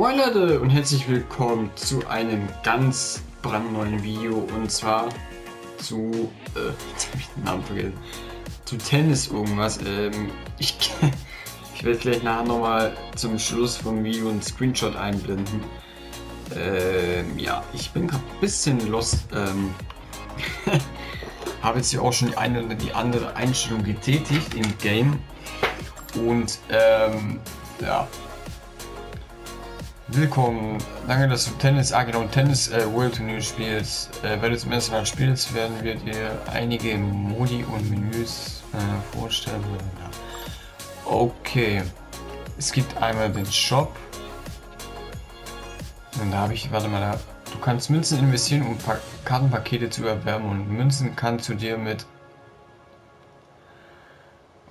Moin Leute und herzlich willkommen zu einem ganz brandneuen Video, und zwar zu jetzt hab ich den Namen vergessen, zu Tennis irgendwas. Ich werde vielleicht nachher nochmal zum Schluss vom Video einen Screenshot einblenden. Ja, ich bin gerade ein bisschen lost. Habe jetzt hier auch schon die eine oder die andere Einstellung getätigt im Game. Und ja. Willkommen, danke, dass du Tennis, genau, Tennis World Tour spielst. Wenn du zum ersten Mal spielst, werden wir dir einige Modi und Menüs vorstellen. Okay, es gibt einmal den Shop. Und da habe ich, warte mal, du kannst Münzen investieren, um Kartenpakete zu erwerben, und Münzen kannst du dir mit...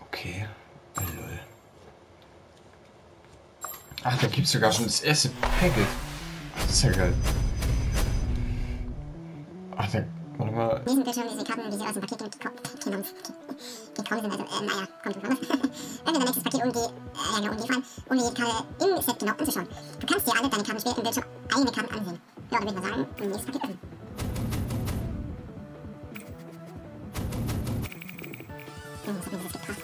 Okay, lol. Ach, da gibt es sogar schon das erste Packet. Das ist ja geil. Ach, da... Warte mal. Neben der Schirm diese Karten, die sie aus dem Paket gekommen sind. Also, naja, kommt schon raus. Wenn wir das nächste Paket um die Karte im Set genau anzuschauen. Du kannst dir alle deine Kartenspiele im Bildschirm eine Karte ansehen. Ja, dann würde ich mal sagen, und nächstes Paket öffnen. Das hat mir das gebracht.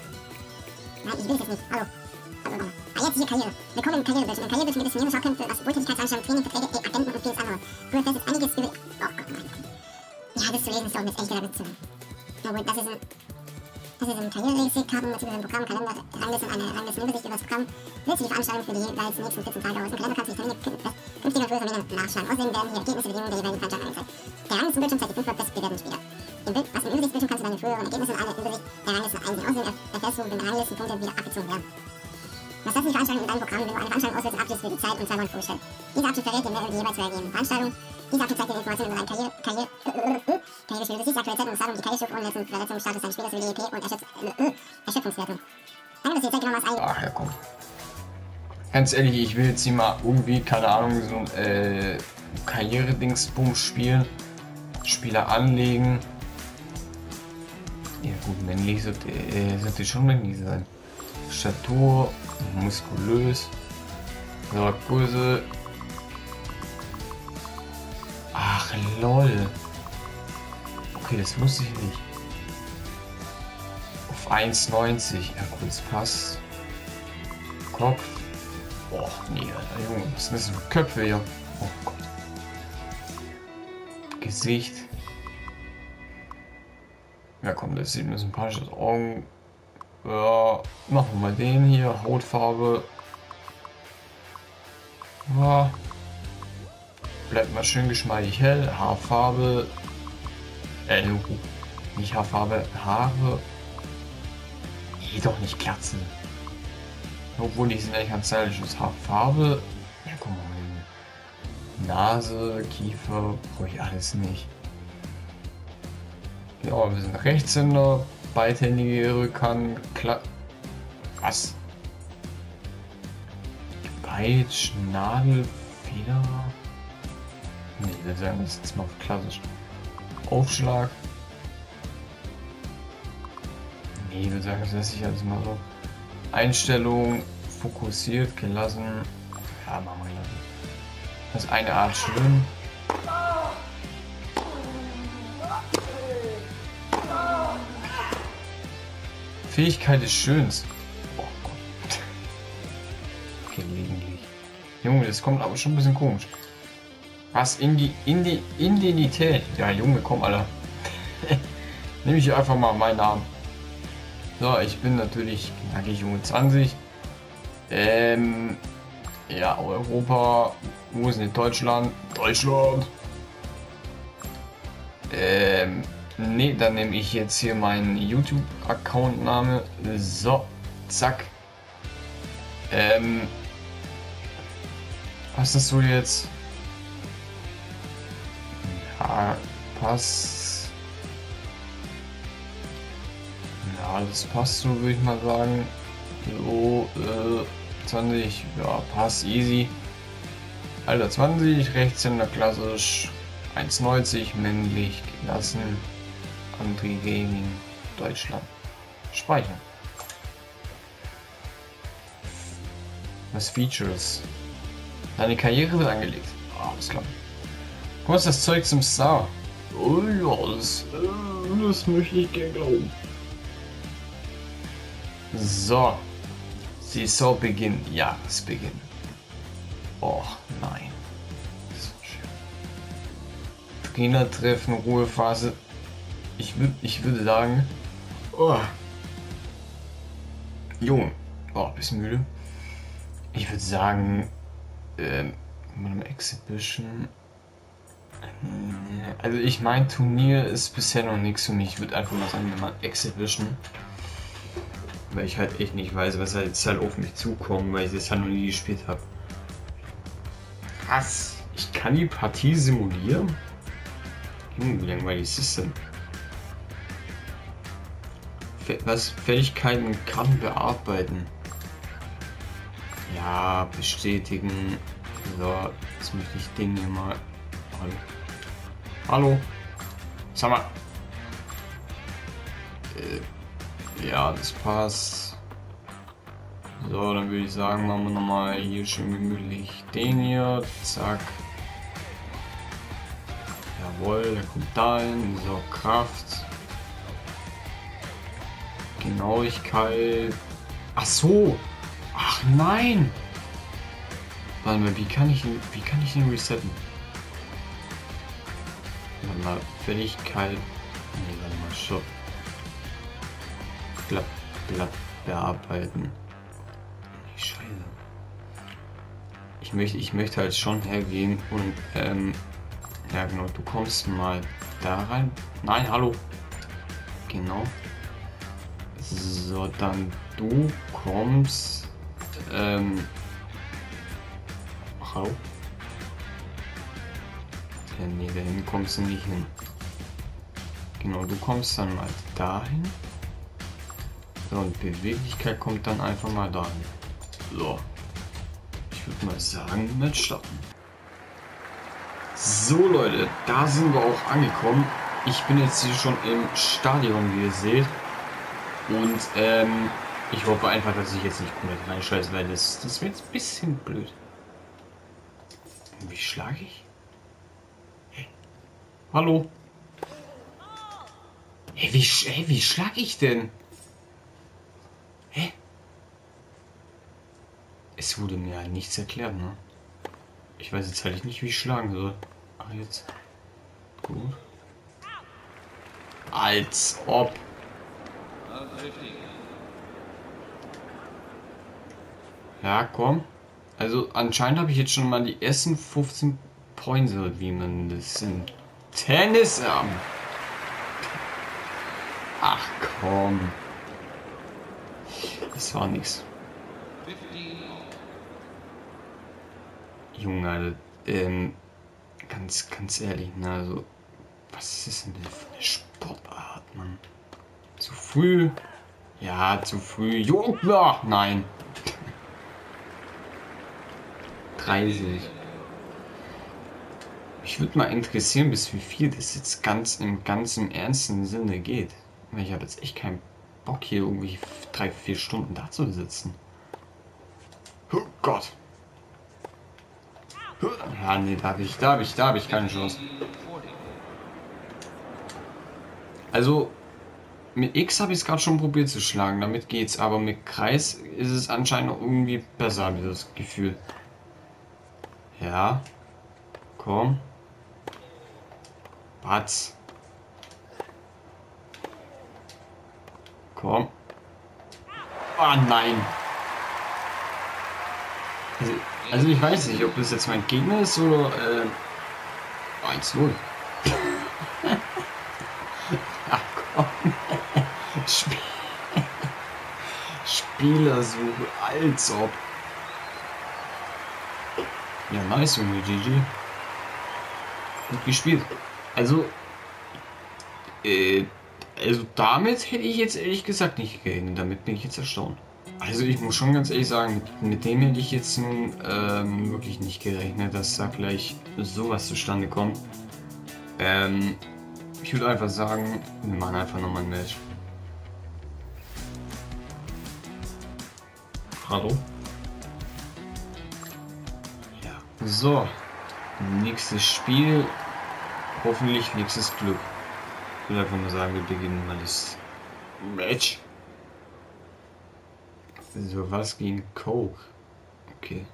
Nein, ich will das nicht. Hallo. Jetzt hier Karriere. Willkommen im Karrierebildschirm. Im Karrierebildschirm gibt es mehrere Schaukämpfe, was Wohltätigkeitseinstellung, Training, Verträge, Agenten und vieles anderes. Du erfährst jetzt einiges über... Oh Gott, nein. Ja, das zu lesen ist doch mit echter Witze. Na gut, das ist ein... Das ist ein Karriereregister, Karten, natürlich ein Programm, Kalender, Rangliste, eine Ranglistenübersicht über das Programm, willst du die Veranstaltung für die jeweils nächsten 14 Tage aus. Im Kalender kannst du die Termine künftiger Größe und Medien nachschauen. Außerdem werden hier Ergebnisse der jeweiligen Veranstaltung angezeigt. Der Ranglistenbildschirm zeigt die 5 bestbewerteten Spieler. Aus dem Übersichtsbildschirm kannst du deine früheren Ergebnisse und eine Übersicht der Ranglisten einsehen. Außerdem erfährst du, wenn Ranglistenpunkte wieder abgezogen werden. Was das nicht Veranstaltung in deinem Programm, wenn du eine Veranstaltung auswählst, abschließt für die Zeit und 2 Wochen vorstellt. Dieser Abschnitt verrät dir mehr über die jeweils zu ergebenen Veranstaltung. Dieser Abschnitt zeigt dir Informationen über deine Karriere, Übersicht, aktuelle Zeit und Datum, die Karriereschrift und letzten Verletzungsstatus deines Spielers, über die EP und Erschöpfungswerte. Danke, dass du die Zeit genommen hast. Ach ja, komm. Ganz ehrlich, ich will jetzt hier mal irgendwie, keine Ahnung, so ein Karriere-Dingsbums spielen. Spieler anlegen. Ja gut, männlich sollte schon männlich sein. Statur, muskulös, Größe. Ach lol. Okay, das wusste ich nicht. Auf 1,90. Ja gut, das passt. Kopf. Och nee, Junge, was sind das für Köpfe hier? Oh Gott. Gesicht. Ja komm, das sieht mir sympathisch aus. Augen. Ja, machen wir mal den hier, Hautfarbe. Ja. Bleibt mal schön geschmeidig hell, Haarfarbe. Nicht Haarfarbe, Haare. Jedoch nicht Kerzen. Obwohl die sind eigentlich ganz stylisch. Haarfarbe. Ja, guck mal hin. Nase, Kiefer, brauche ich alles nicht. Ja, wir sind Rechtshänder. Beidhändige Rückhand, was? Peitsch, Nadel, Feder? Ne, wir sagen das jetzt mal auf klassisch. Aufschlag? Ne, wir sagen das lässt sich alles mal so. Einstellung, fokussiert, gelassen. Ja, machen wir gelassen. Das ist eine Art schwimmen. Fähigkeit ist schönst. Oh Gott. Gelegentlich. Junge, das kommt aber schon ein bisschen komisch. Was? Indienität? Ja, Junge, komm, Alter. Nehme ich einfach mal meinen Namen. So, ich bin natürlich knackig Junge 20. Ja, Europa. Wo ist denn Deutschland? Deutschland! Ne, dann nehme ich jetzt hier meinen YouTube-Account-Name. So, zack. Was hast du jetzt? Ja, passt. Ja, das passt so, würde ich mal sagen. So, 20, ja, passt, easy. Alter 20, Rechtshänder klassisch. 1,90, männlich, gelassen. Andre Gaming, Deutschland. Speichern. Was Features? Deine Karriere wird angelegt. Oh, alles klar. Wo ist das Zeug zum Star? Oh ja, das möchte ich gerne glauben. So. Saison beginnt. Jahresbeginn. Oh nein. Das ist schön. Trainertreffen, Ruhephase. Ich würde sagen. Oh. Junge. Oh, bist müde. Ich würde sagen. Mit einem Exhibition. Also ich mein Turnier ist bisher noch nichts für mich. Ich würde einfach mal sagen, wir machen Exhibition. Weil ich halt echt nicht weiß, was halt jetzt halt auf mich zukommt, weil ich das halt noch nie gespielt habe. Was? Ich kann die Partie simulieren? Wie langweilig ist das denn? Was? Fertigkeiten und Karten bearbeiten. Ja, bestätigen. So, jetzt möchte ich den hier mal. Hallo. Hallo. Sag mal. Ja, das passt. So, dann würde ich sagen, machen wir nochmal hier schön gemütlich den hier. Zack. Jawohl, der kommt da hin. So, Kraft. Genauigkeit. Ach so. Ach nein. Warte mal, wie kann ich den resetten? Warte mal, Fähigkeit. Nee, warte mal, Shop. Blatt bearbeiten. Die Scheiße. Ich möchte halt schon hergehen und ja genau, du kommst mal da rein. Nein, hallo. Genau. So, dann du kommst. Hallo? Ja, nee, dahin kommst du nicht hin. Genau, du kommst dann mal dahin. So, und Beweglichkeit kommt dann einfach mal da hin. So. Ich würde mal sagen, mit starten. So Leute, da sind wir auch angekommen. Ich bin jetzt hier schon im Stadion, wie ihr seht. Und ich hoffe einfach, dass ich jetzt nicht komplett reinscheiße, weil das wird jetzt ein bisschen blöd. Und wie schlage ich? Hey. Hallo? Hey, wie schlage ich denn? Hä? Es wurde mir halt nichts erklärt, ne? Ich weiß jetzt halt nicht, wie ich schlagen soll. Ach, jetzt. Gut. Als ob. Ja, komm. Also anscheinend habe ich jetzt schon mal die ersten 15 Points, wie man das im Tennis am. Ach komm. Das war nix. Junge, Alter, ganz ehrlich, ne, also, was ist denn für eine Sportart, Mann? Zu früh? Ja, zu früh. Junge, nein. 30. Mich würde mal interessieren, bis wie viel das jetzt ganz im ernsten Sinne geht. Weil ich habe jetzt echt keinen Bock, hier irgendwie 3-4 Stunden da zu sitzen. Oh Gott. Ja, nee, da habe ich keine Chance. Also, mit X habe ich es gerade schon probiert zu schlagen, damit geht's. Aber mit Kreis ist es anscheinend noch irgendwie besser, habe ich das Gefühl. Ja. Komm. Batz. Komm. Ah, nein. Also ich weiß nicht, ob das jetzt mein Gegner ist oder 1-0. Ach komm. Spielersuche, als ob. Ja, nice, Junge, GG. Gut gespielt. Also damit hätte ich jetzt ehrlich gesagt nicht gerechnet. Damit bin ich jetzt erstaunt. Also ich muss schon ganz ehrlich sagen, mit dem hätte ich jetzt nun wirklich nicht gerechnet, dass da gleich sowas zustande kommt. Ich würde einfach sagen, wir machen einfach nochmal ein Match. Hallo? Ja, So, nächstes Spiel. Hoffentlich nächstes Glück. Ich würde einfach mal sagen, wir beginnen mal das Match. So, was gegen Coke? Okay.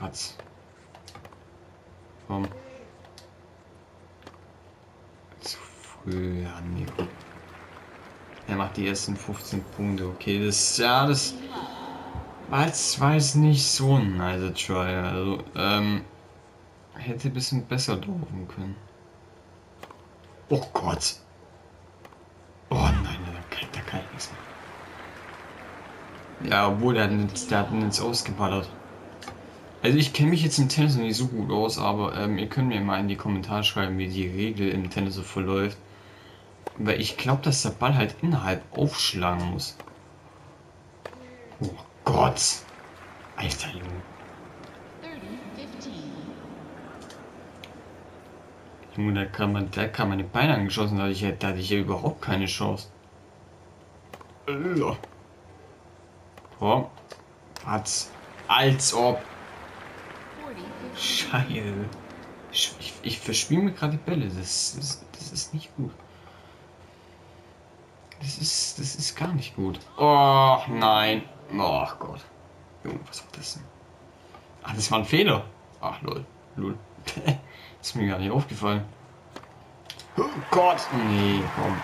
Hat's. Komm. Zu früh angekommen. Er macht die ersten 15 Punkte. Okay, das, ja, das war jetzt nicht so ein nice Try. Also, hätte ein bisschen besser laufen können. Oh Gott. Oh nein, da kann ich nichts machen. Ja, obwohl, der hat ihn jetzt ausgeballert. Also ich kenne mich jetzt im Tennis noch nicht so gut aus, aber ihr könnt mir mal in die Kommentare schreiben, wie die Regel im Tennis so verläuft. Weil ich glaube, dass der Ball halt innerhalb aufschlagen muss. Oh Gott! Alter Junge. Junge, da kann man den Bein angeschossen, da hatte ich ja überhaupt keine Chance. Oh. Als ob. Scheiße. Ich verspiele mir gerade die Bälle. Das ist nicht gut. Das ist gar nicht gut. Oh nein. Oh Gott. Junge, was war das denn? Ach, das war ein Fehler. Ach, lol. Ist mir gar nicht aufgefallen. Oh Gott. Nee, komm.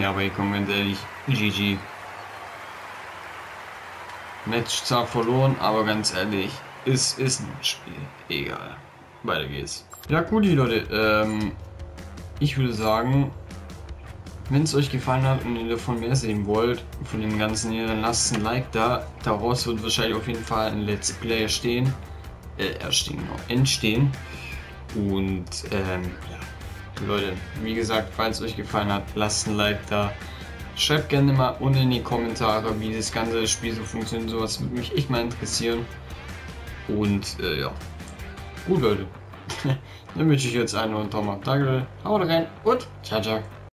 Ja, aber ich komme ganz ehrlich. GG. Match zwar verloren, aber ganz ehrlich, es ist ein Spiel. Egal. Weiter geht's. Ja, gut, Leute. Ich würde sagen, wenn es euch gefallen hat und ihr davon mehr sehen wollt, von dem Ganzen hier, dann lasst ein Like da. Daraus wird wahrscheinlich auf jeden Fall ein Let's Play entstehen. Und ja, Leute, wie gesagt, falls es euch gefallen hat, lasst ein Like da. Schreibt gerne mal unten in die Kommentare, wie das ganze Spiel so funktioniert. Sowas würde mich echt mal interessieren. Und ja. Gut, Leute. Dann wünsche ich jetzt einen neuen Daumen. Danke, Leute. Haut rein und ciao, ciao.